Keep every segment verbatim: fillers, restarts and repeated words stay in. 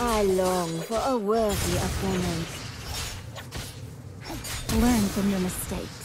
I long for a worthy opponent. Learn from your mistakes.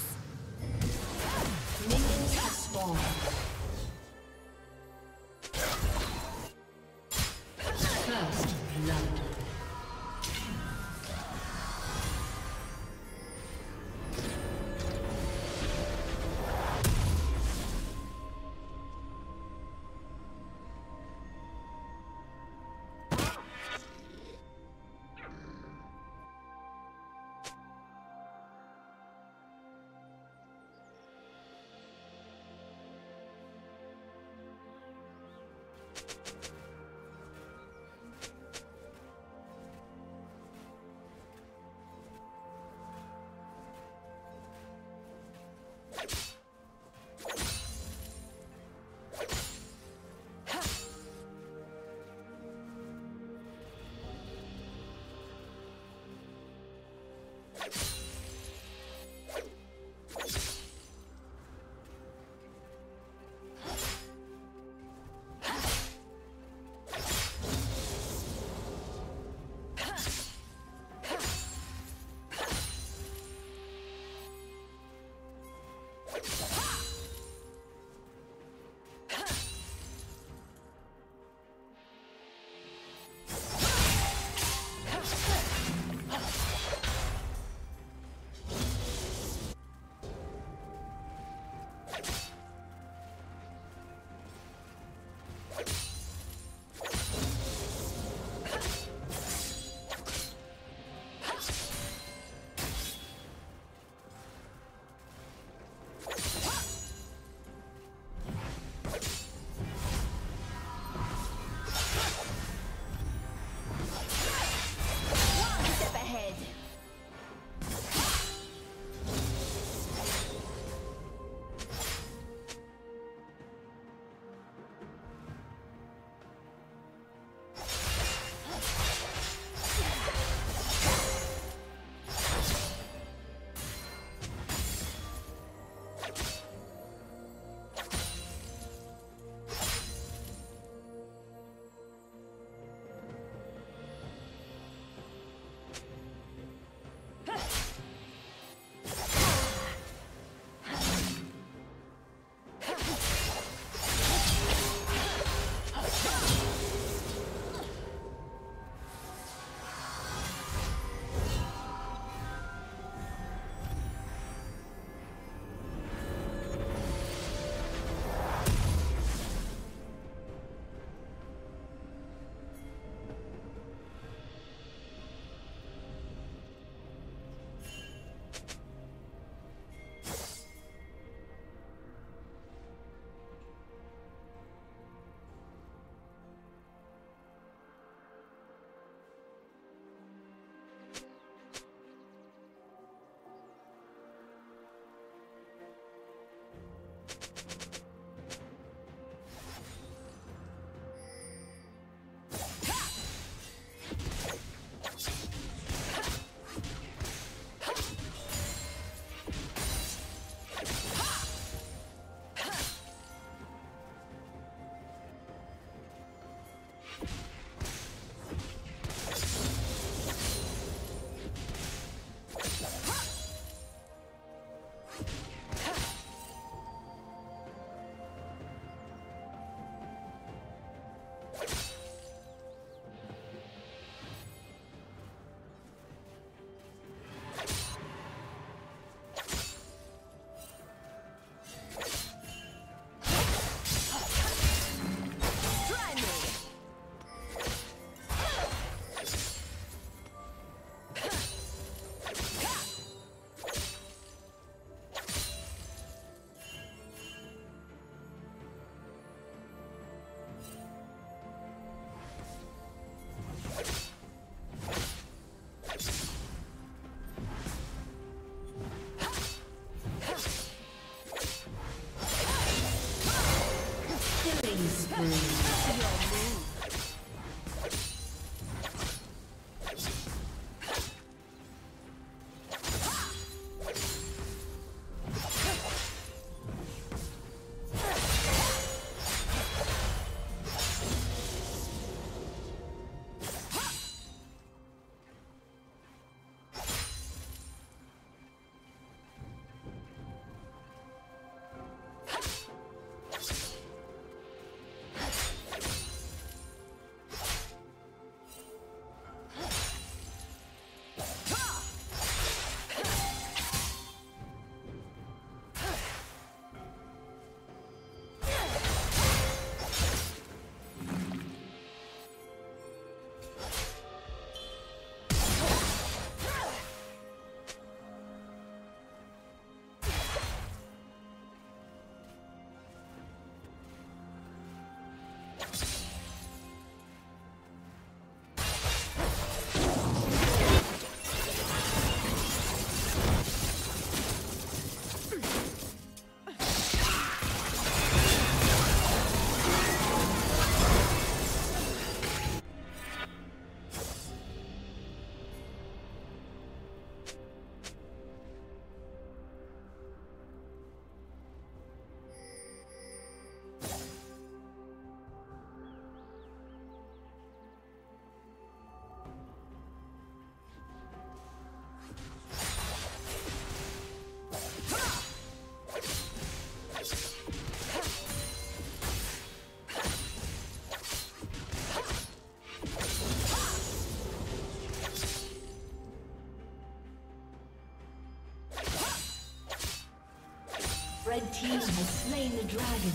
Red team has slain the dragon.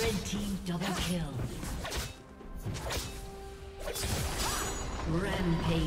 Red team double kill. Rampage.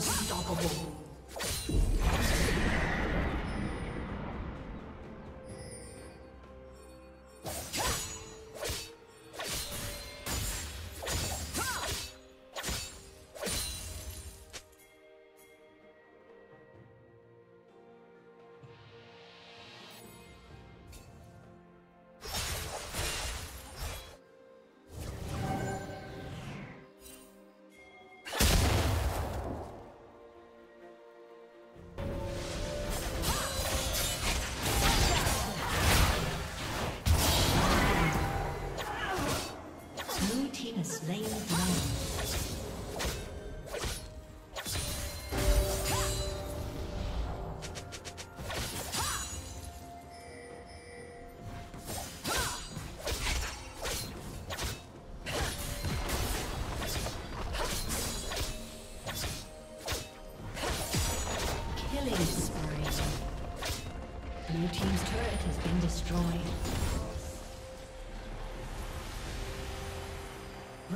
Unstoppable.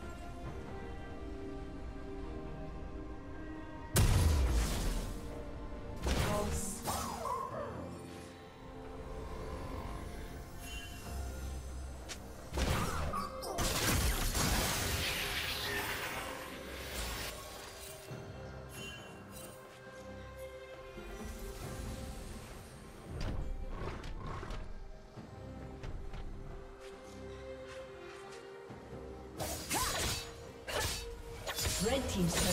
Red team's turret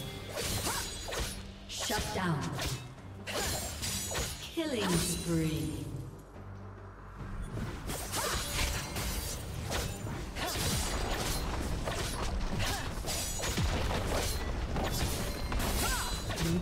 Shut down. Killing spree.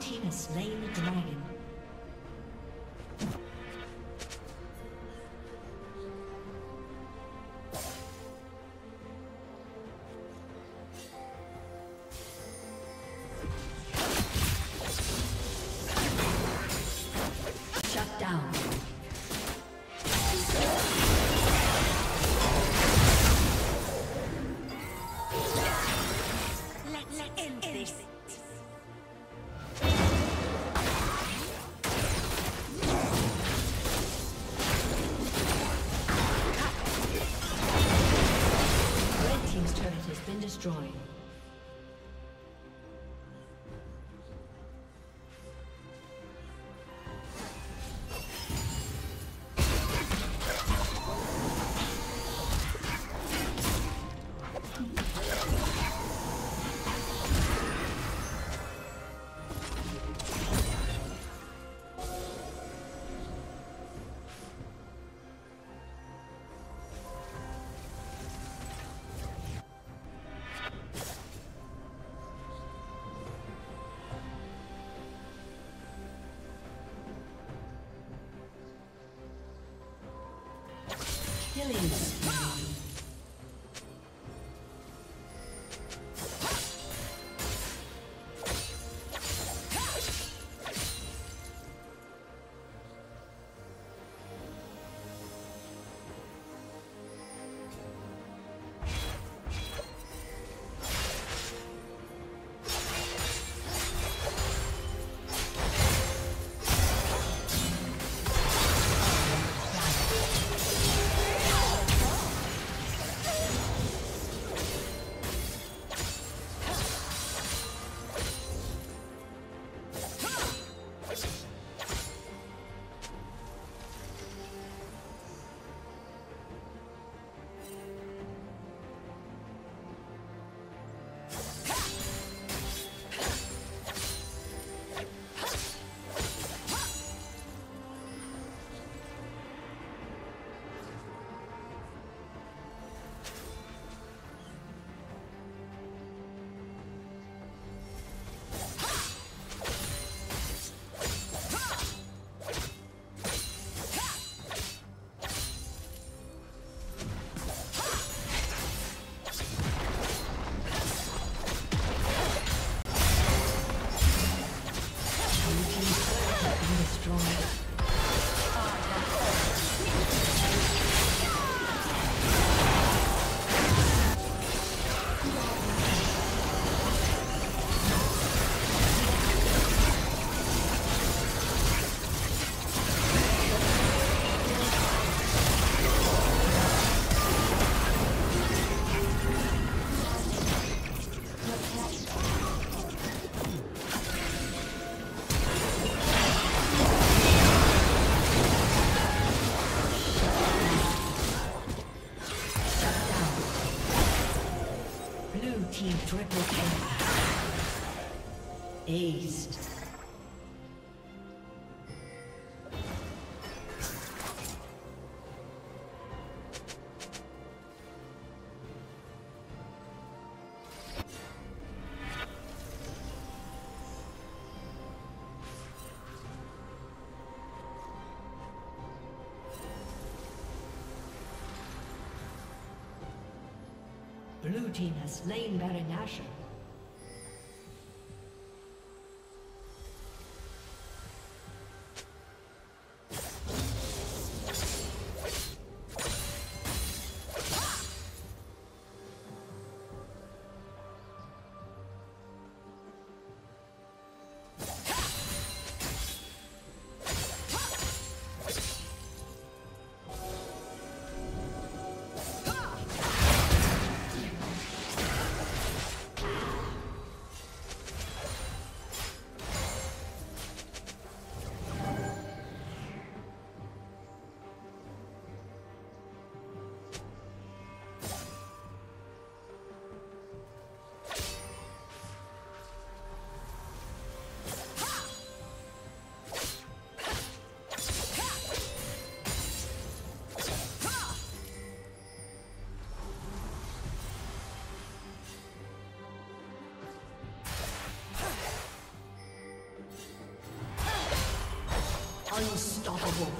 Team has slain the dragon. Drawing. Please. Triple kill. Aced. Blue team has slain Baron Nashor. Unstoppable.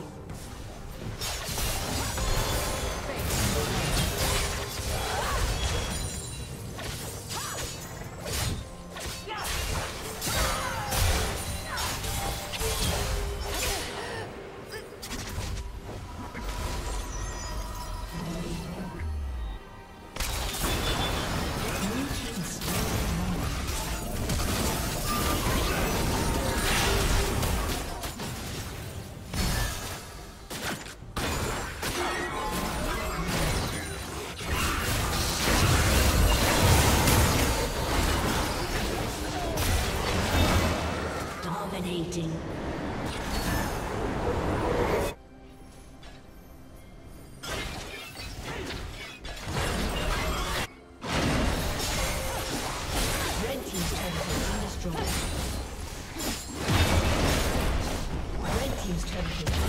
Red team's turret.